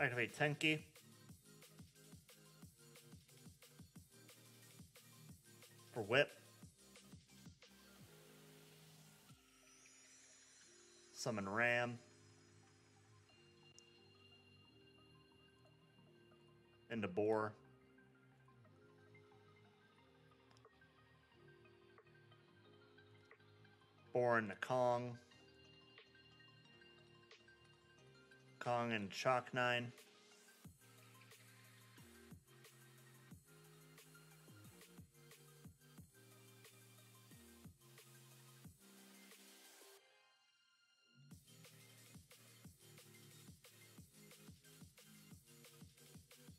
Activate Tenki. For Whip. Summon Ram. Into Boar. Boar into Kong. Kong and Chalk 9.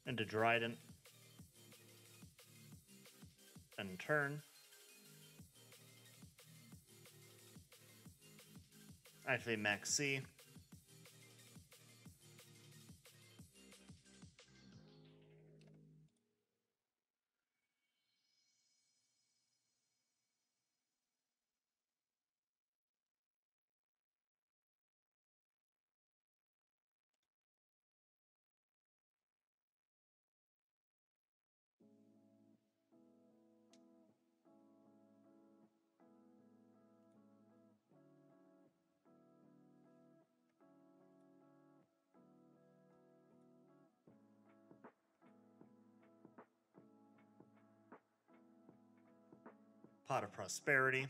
Into Dryden. And turn. Activate Max C. Pot of Prosperity.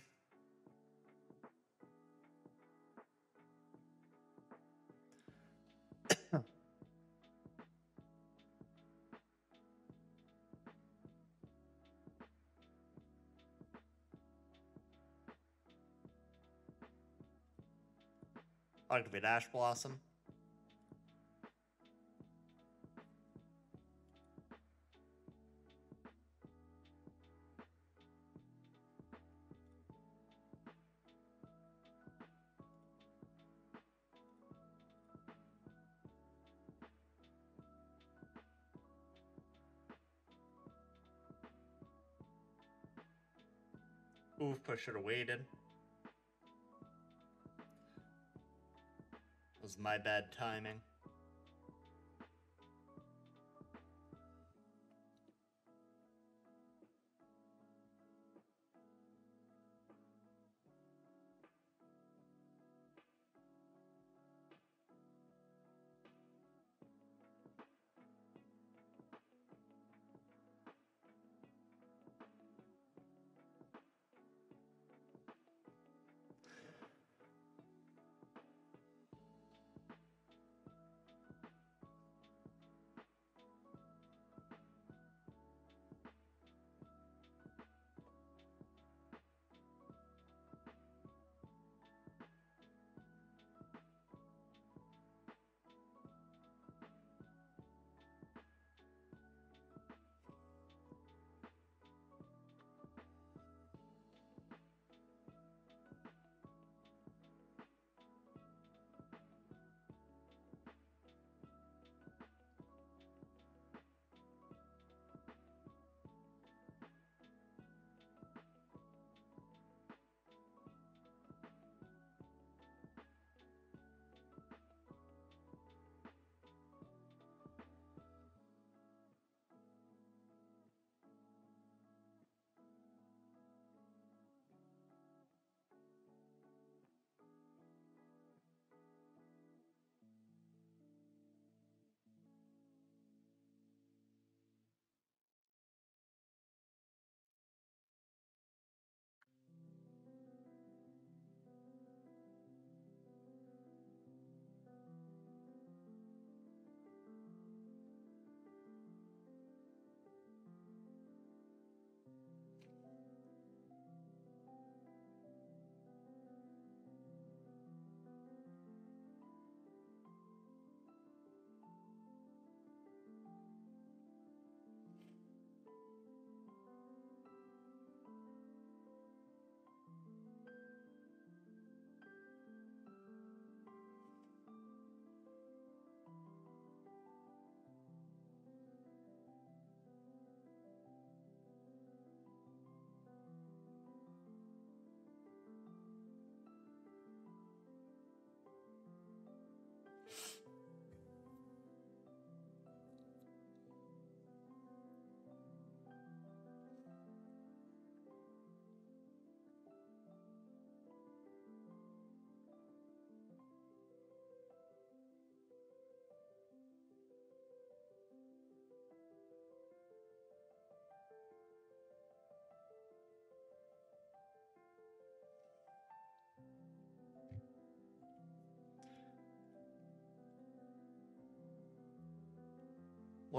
Activate Ash Blossom. Ooh, I should have waited. It was my bad timing.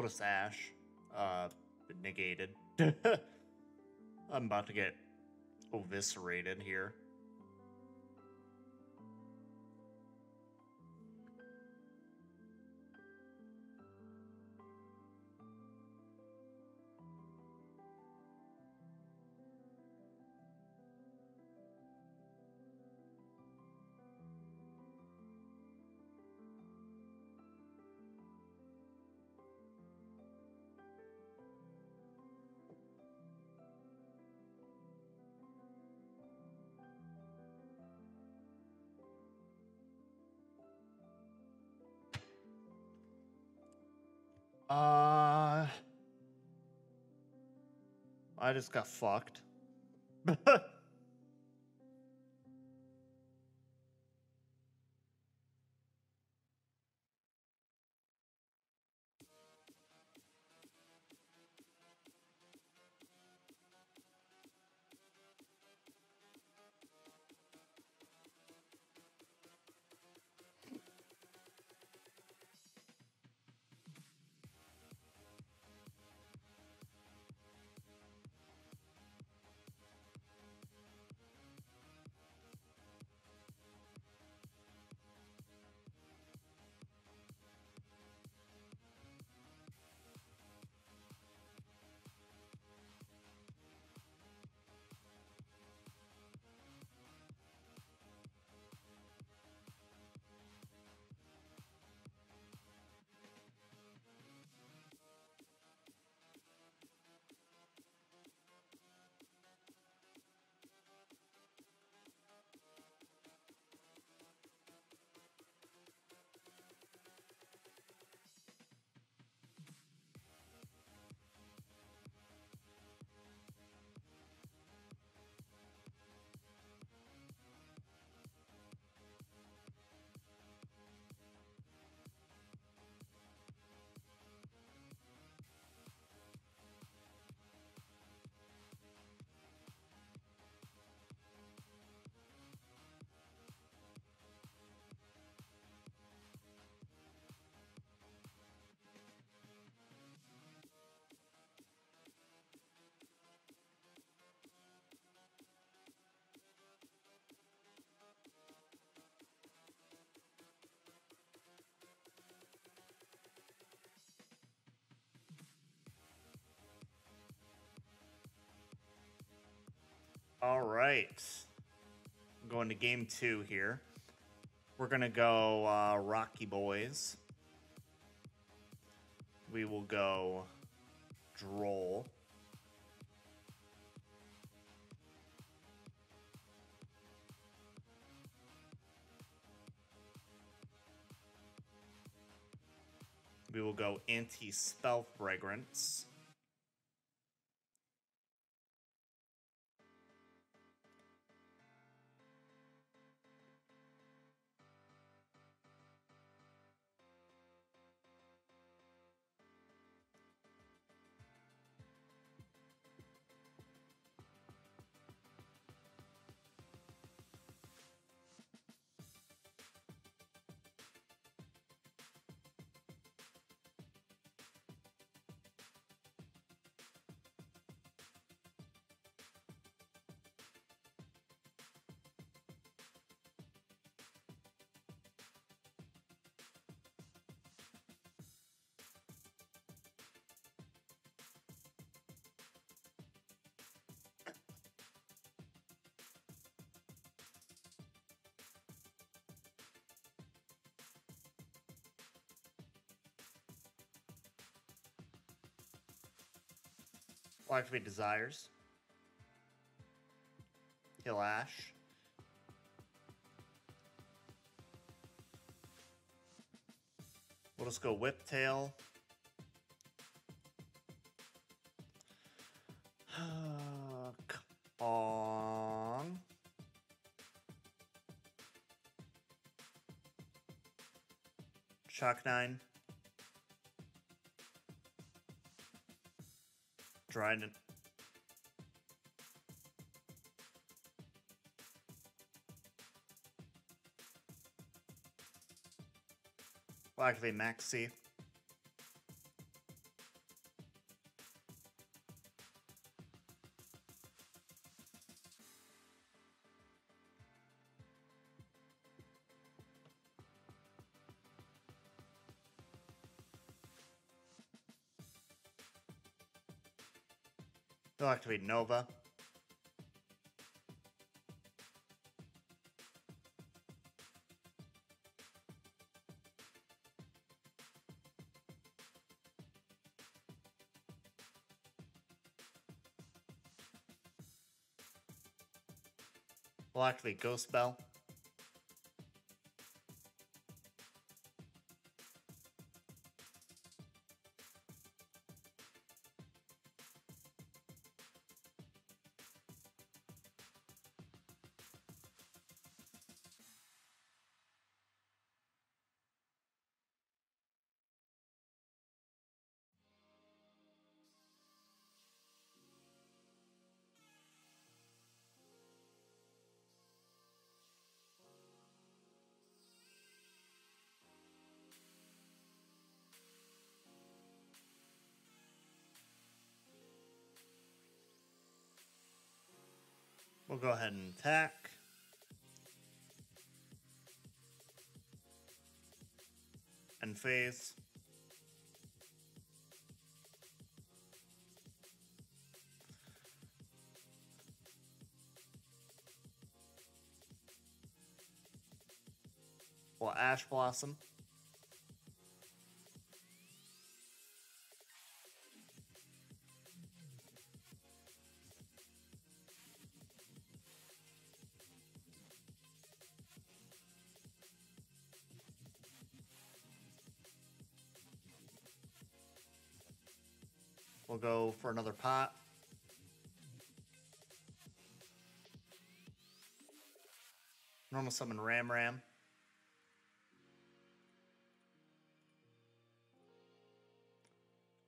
What a sash. Negated. I'm about to get eviscerated here. I just got fucked. All right, going to game two here. We're gonna go Rocky Boys. We will go Droll. We will go Anti Spell Fragrance. Activate desires. Heal Ash. We'll just go Whiptail. Kong. Chalk 9. Dryden. We'll activate Max C. They'll activate Nova. We'll activate Ghost Bell. We'll go ahead and attack. And phase. We'll Ash Blossom. We'll go for another pot. Normal summon Ram.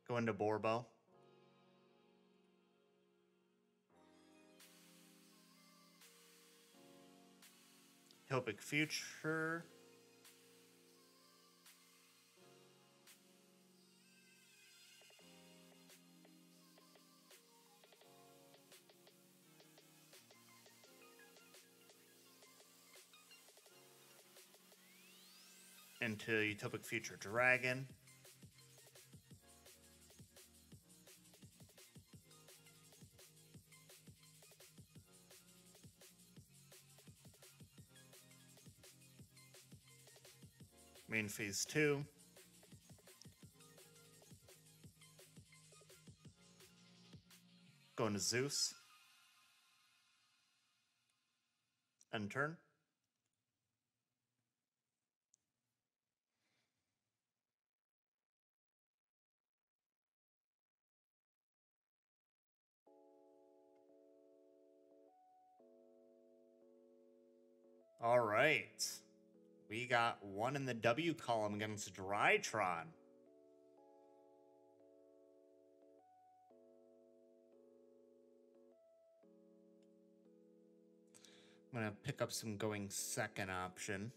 Go into Borbo. Utopic Future. Into Utopic Future Dragon. Main phase 2. Going to Zeus. End turn. All right, we got one in the W column against Drytron. I'm gonna pick up some going second option.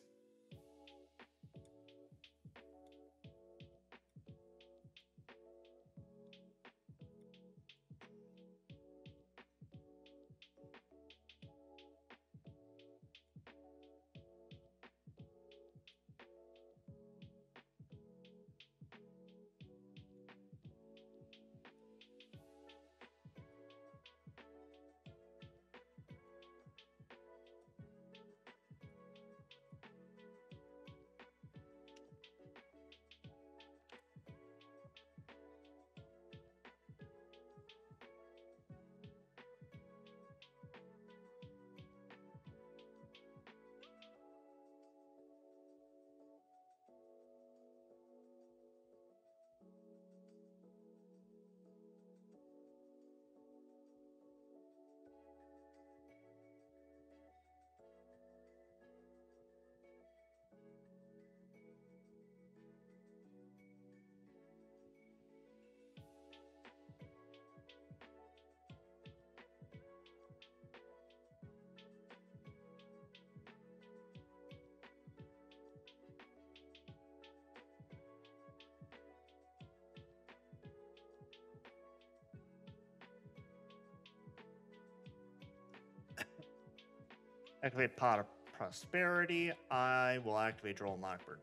Activate Pot of Prosperity. I will activate Droll and Lockbird.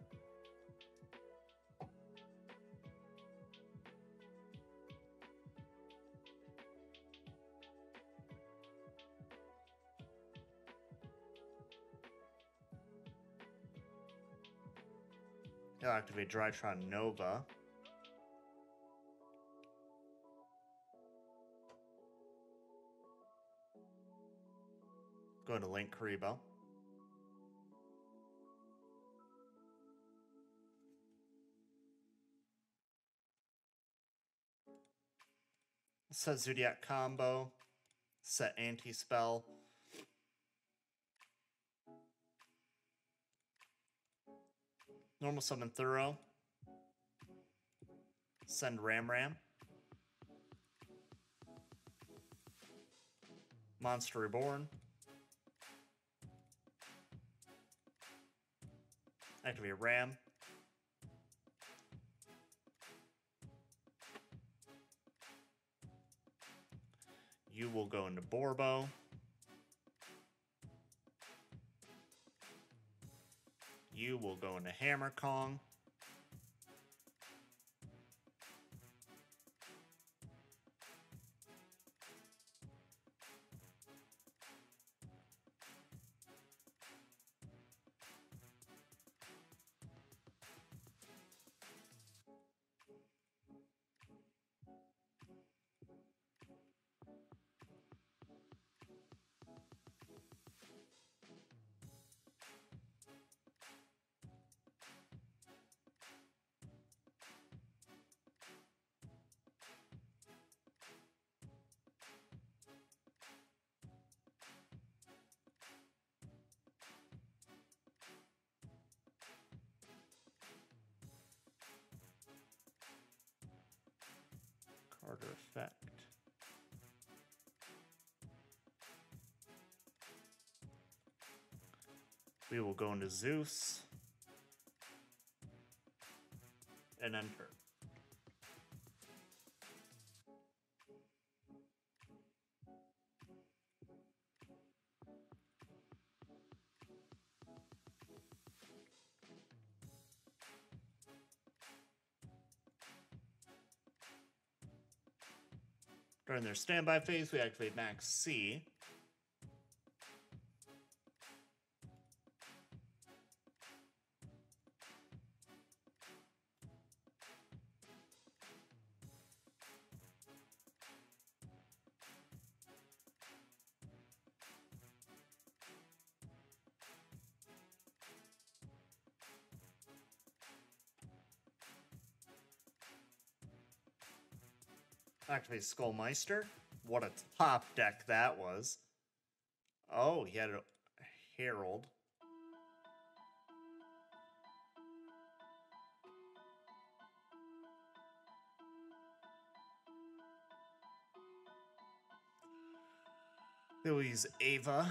He'll activate Drytron Nova. Going to link Caribou. Set Zoodiac combo. Set Anti Spell. Normal summon Thorough. Send Ram. Monster Reborn. Activate Ram. You will go into Borbo. You will go into Hammer Kong. Harder effect. We will go into Zeus and enter. During their standby phase, we activate Max C. Activate Skullmeister. What a top deck that was. Oh, he had a Herald. They will use Ava.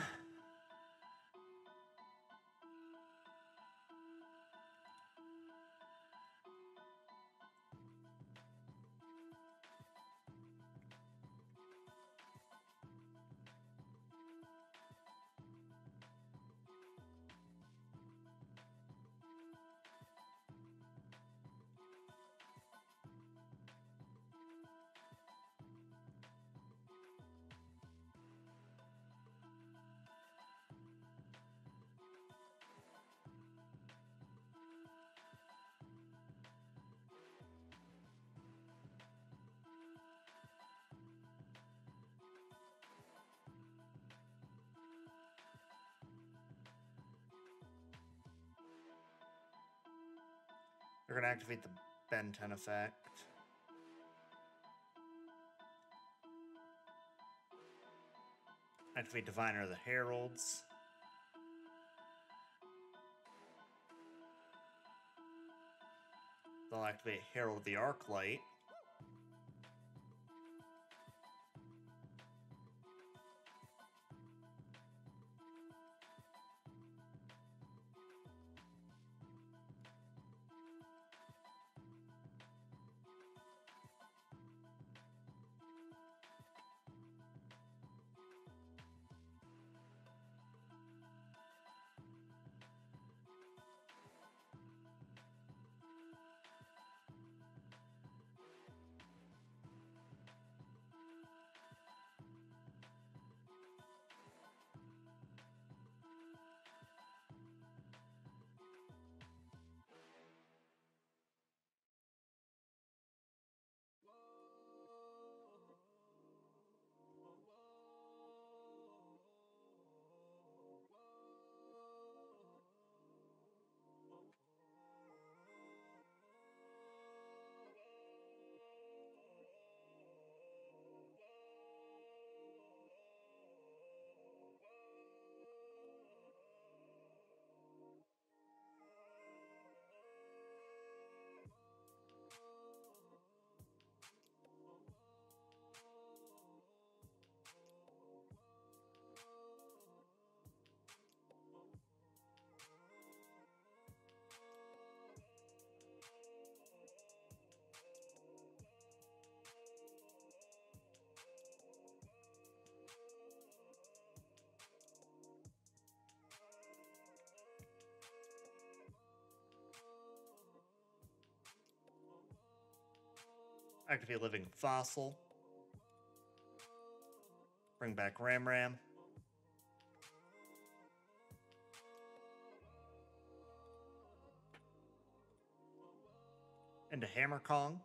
We're going to activate the Ben 10 effect. Activate Diviner of the Heralds. They'll activate Herald of the Arc Light. Activate Living Fossil. Bring back Ram Ram. Into Hammer Kong.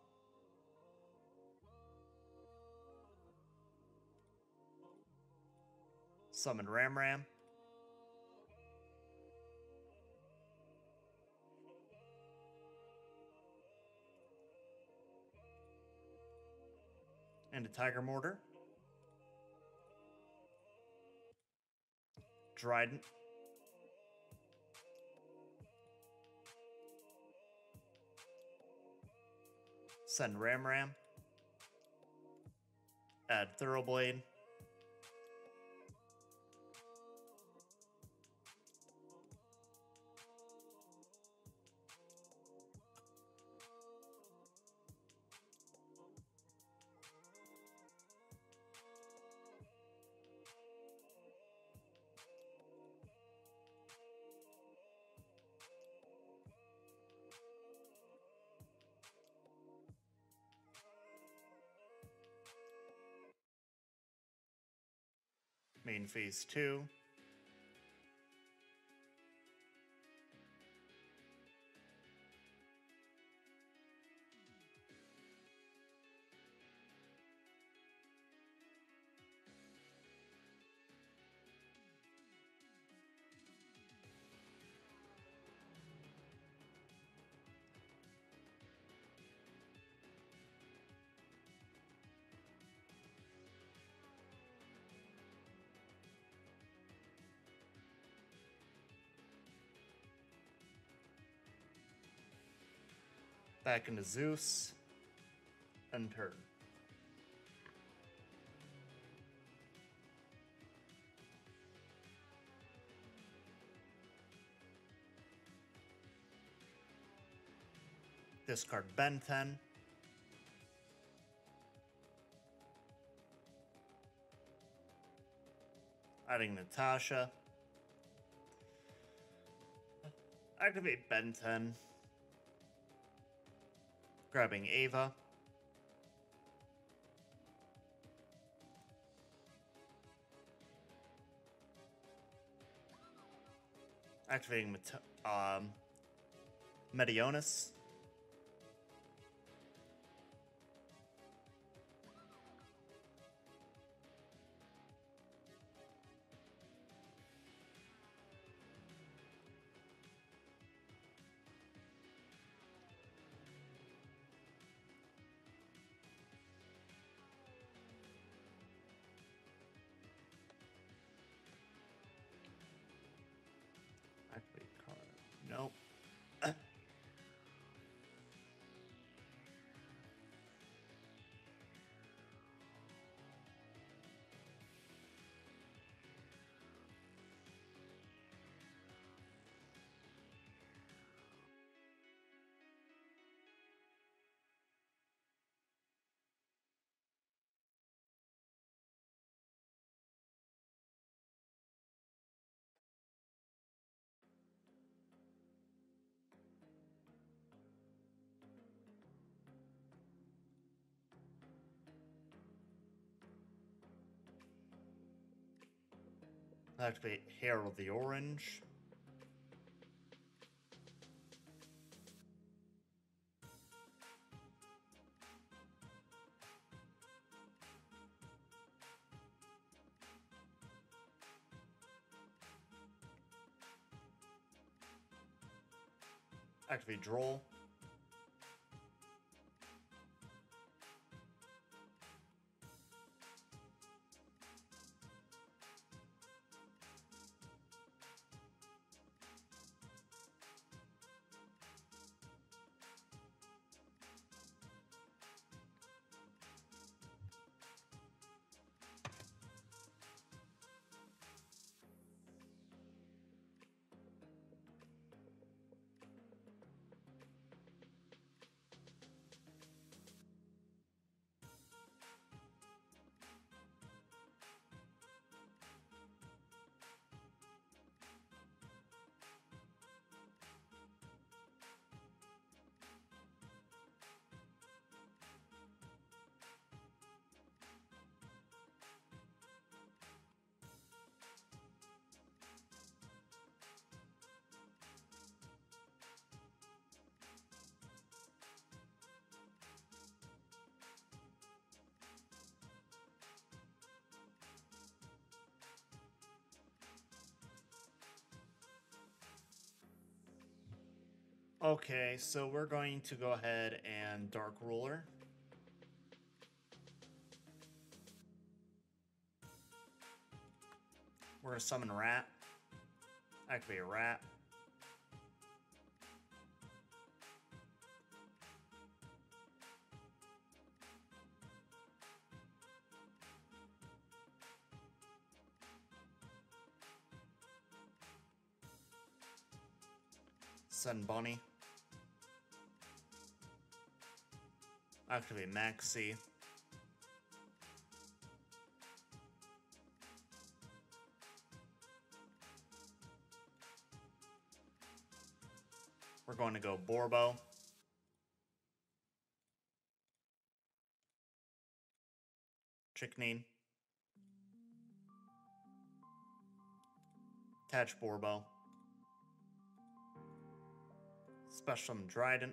Summon Ram Ram. And a Tiger Mortar. Dryden. Send Ram Ram. Add Thoroughblade. Main phase 2. Back into Zeus, and turn. Discard Ben 10. Adding Natasha. Activate Ben 10. Grabbing Ava. Activating Medionis. Activate Herald of the Orange. Activate Droll. Okay, so we're going to go ahead and Dark Ruler. We're going to summon Rat. Activate Rat. Send Bonnie. Activate Max C. We're going to go Borbo. Chickenee. Attach Borbo. Special summon Dryden.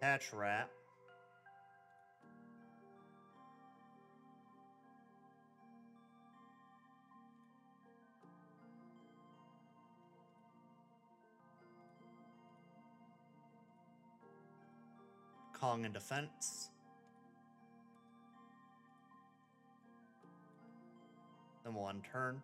Catch Rat. Kong in defense. Then we'll unturn.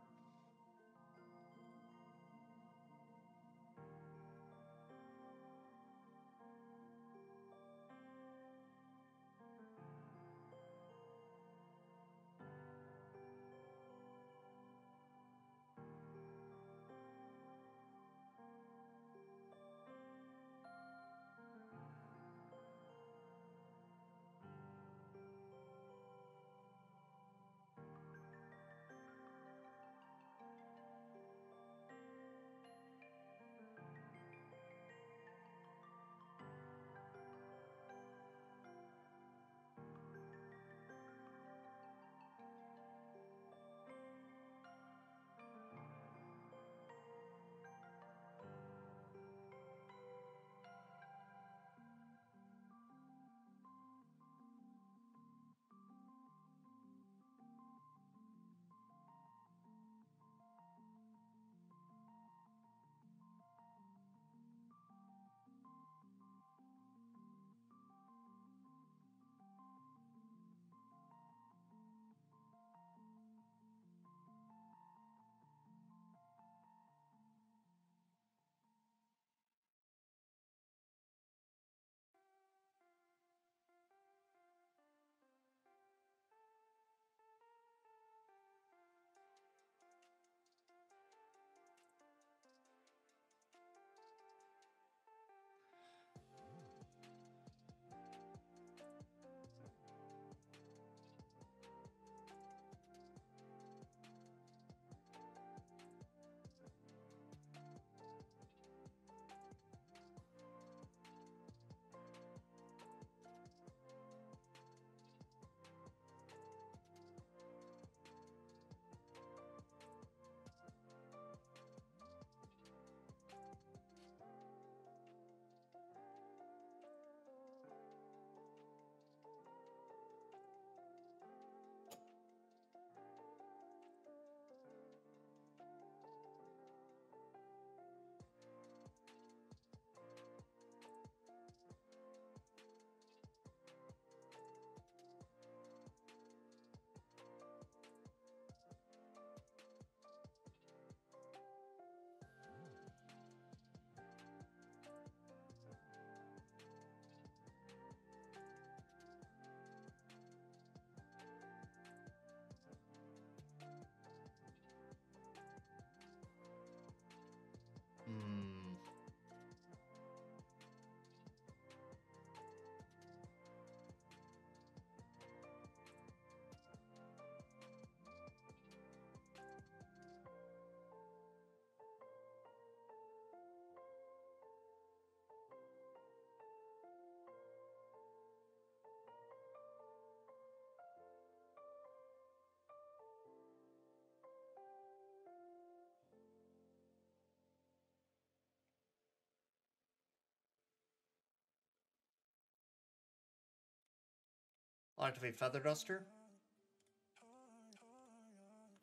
I'll activate Feather Duster.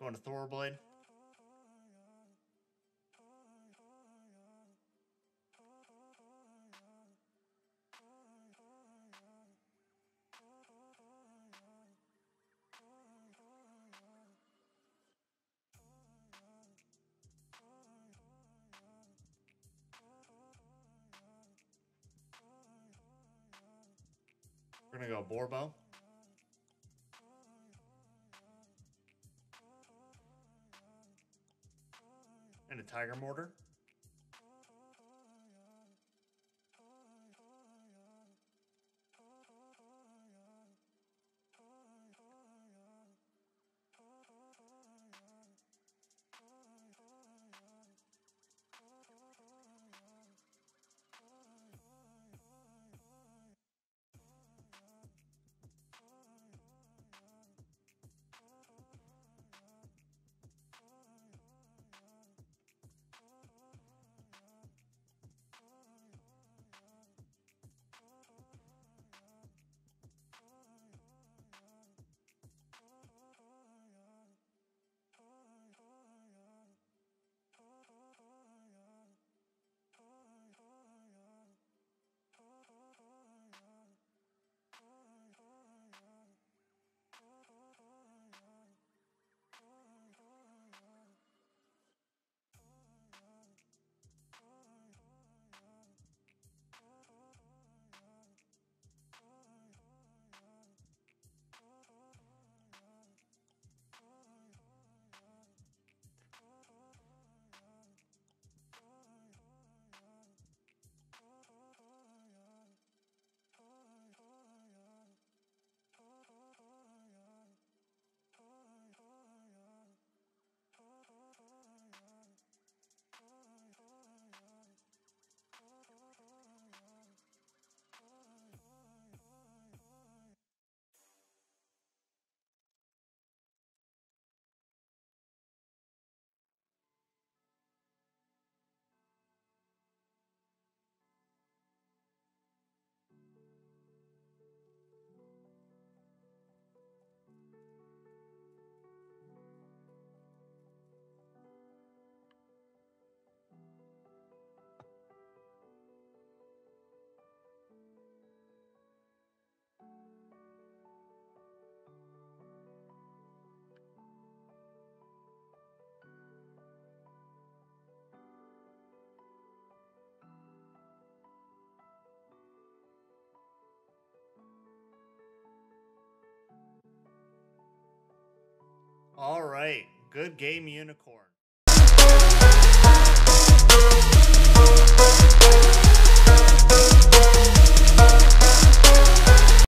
Going to Thoroughblade. We're gonna go Borbo. And a Tiger Mortar. All right, good game, Unicorn.